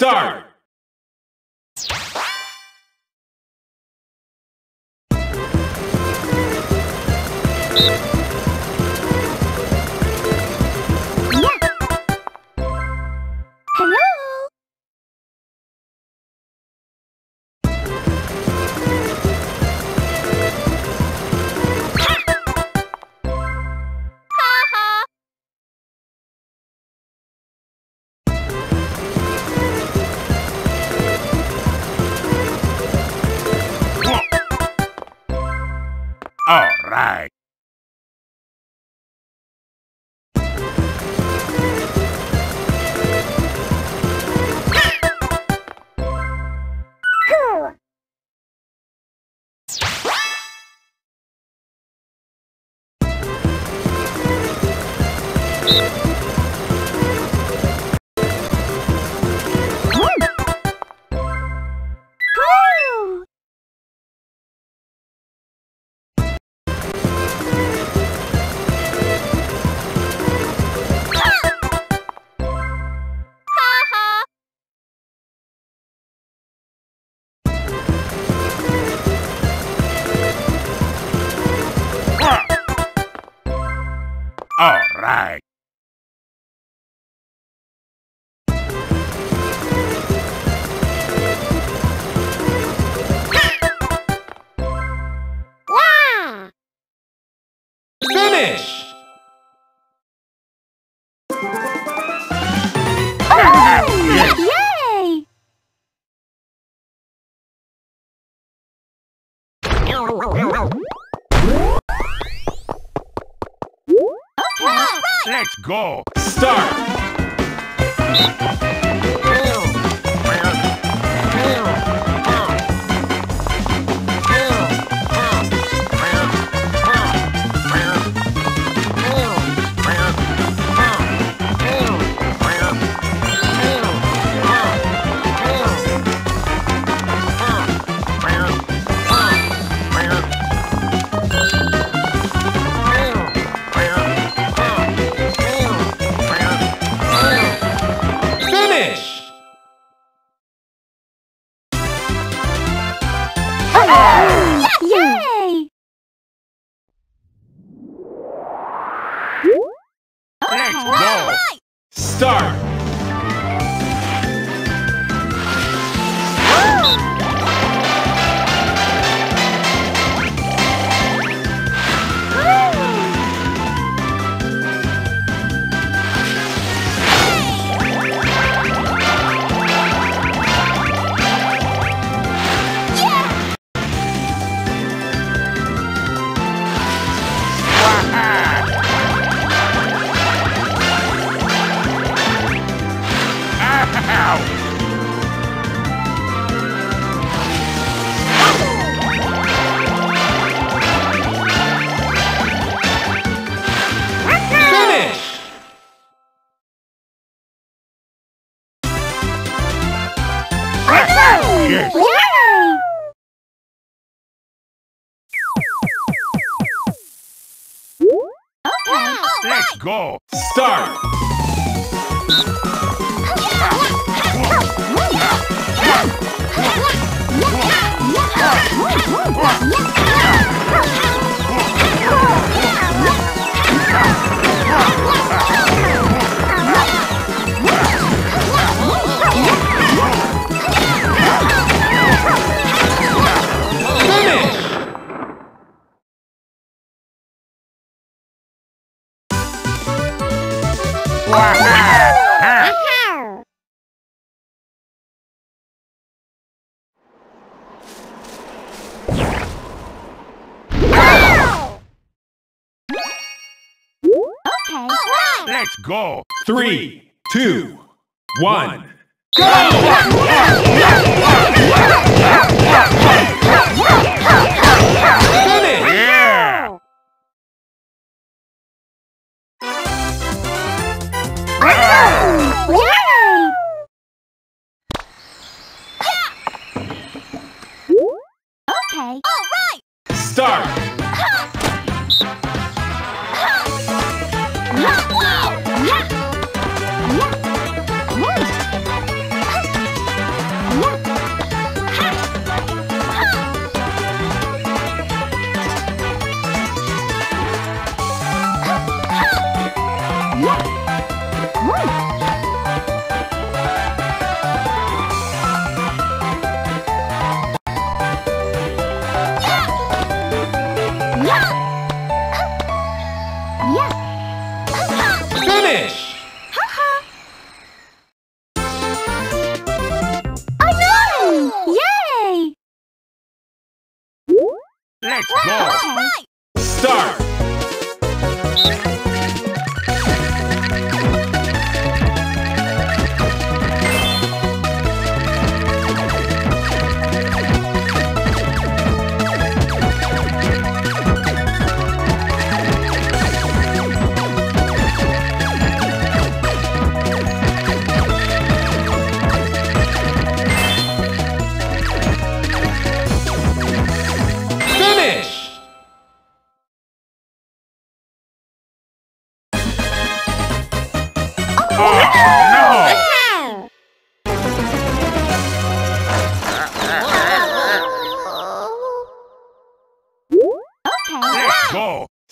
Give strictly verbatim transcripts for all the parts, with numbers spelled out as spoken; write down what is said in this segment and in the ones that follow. Start! All right. All right. Wow. Finish. Oh, yay! Let's go! Start! Let's go! Start! Yes. Yay! Okay. Let's go! Start! Let's go! Three, two, one, go! Okay. Start.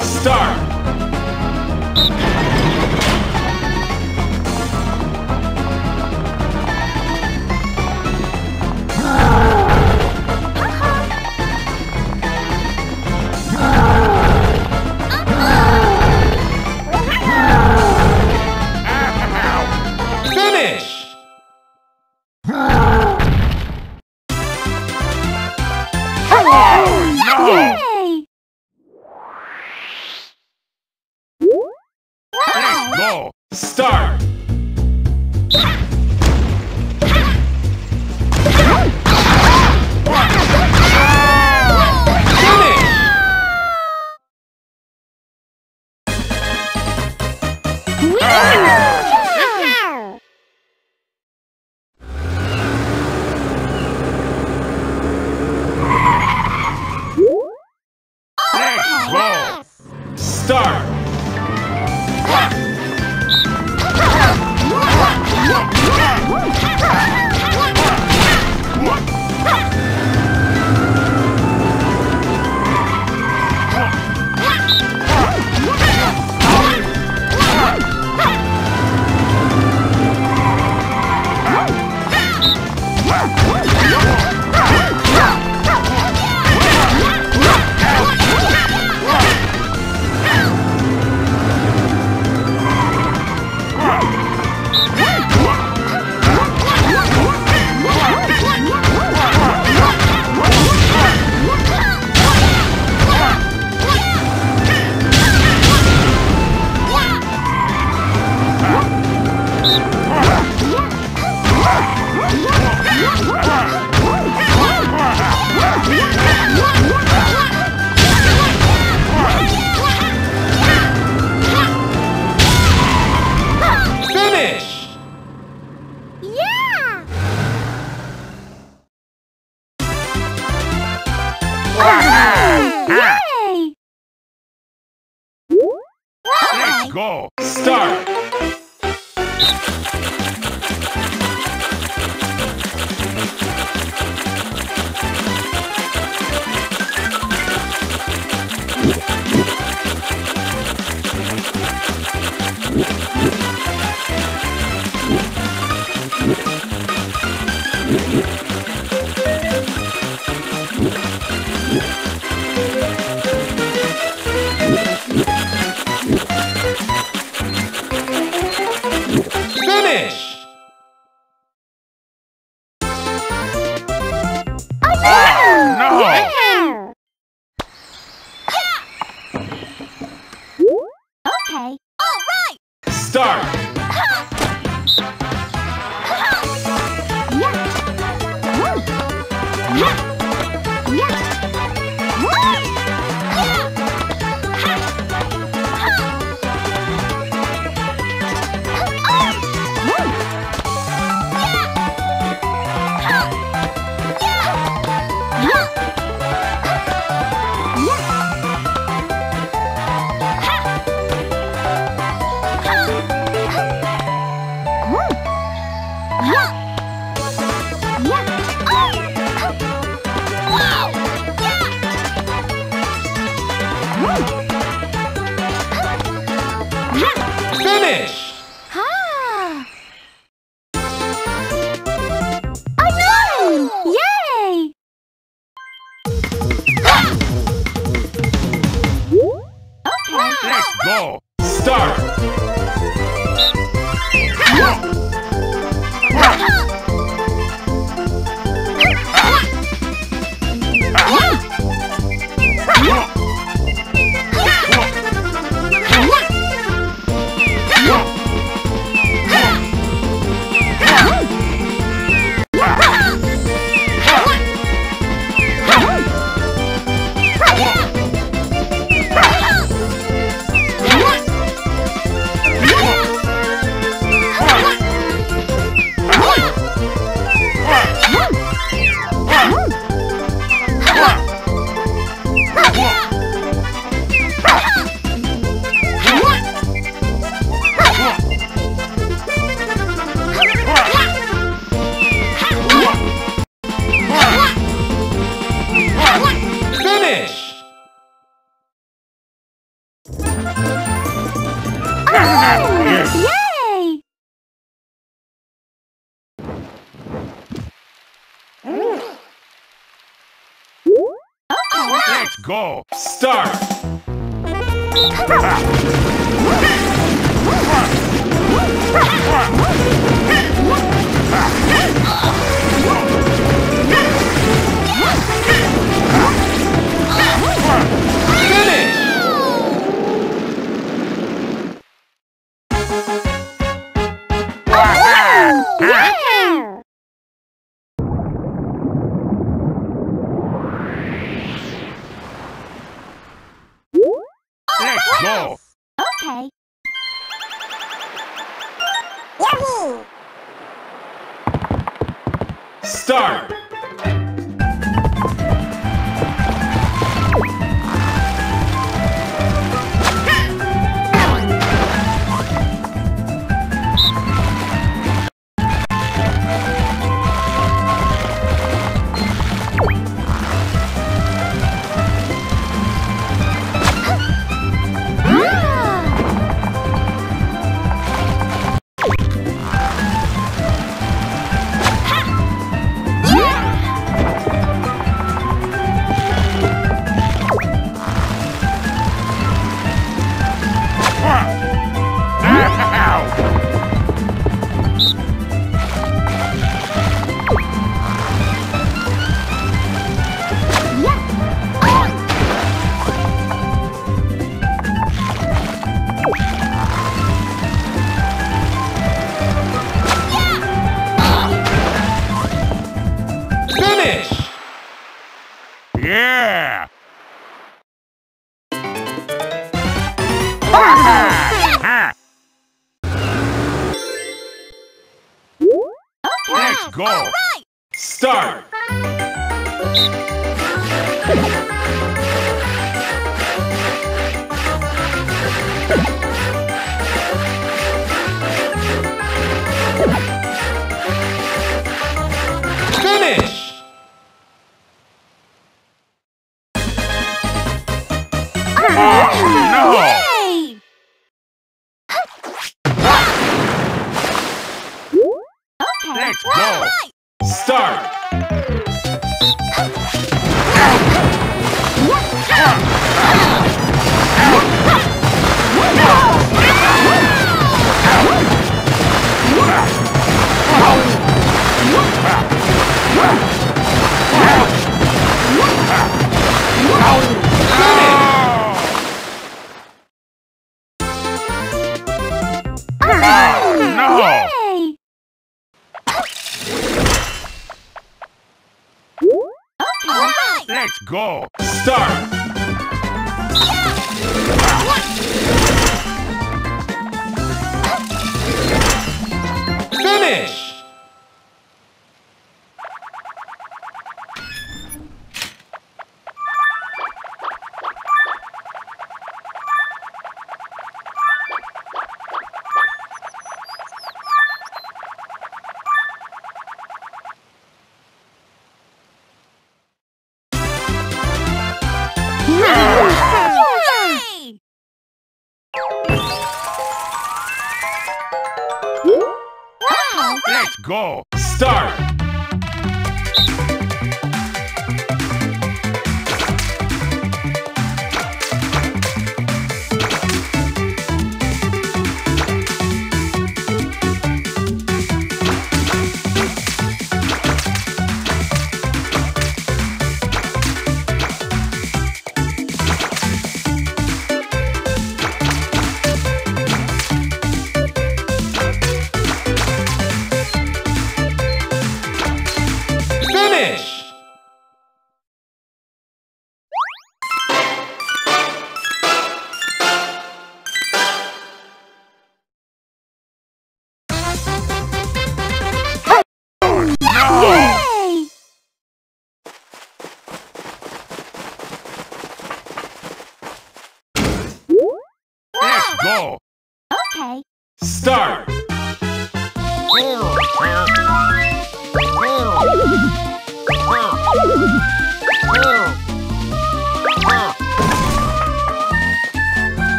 Start! Go! Start! Go! Start!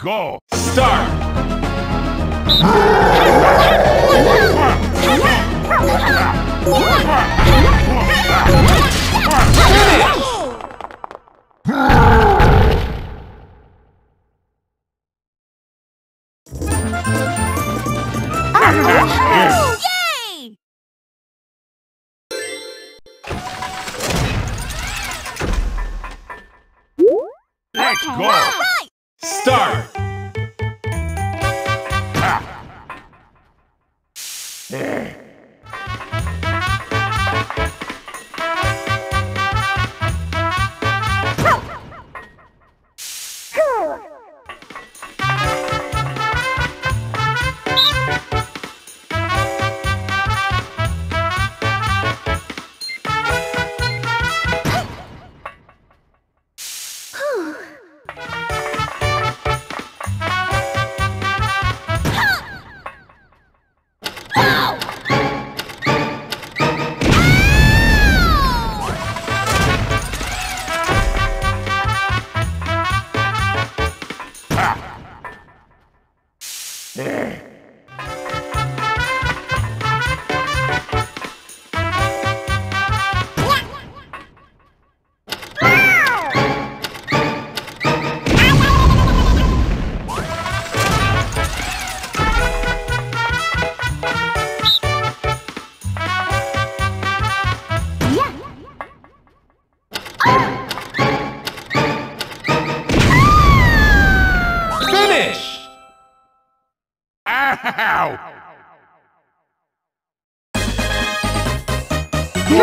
Go! Start! Finish! Yay! Let's go! Start!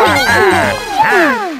Yeah. How?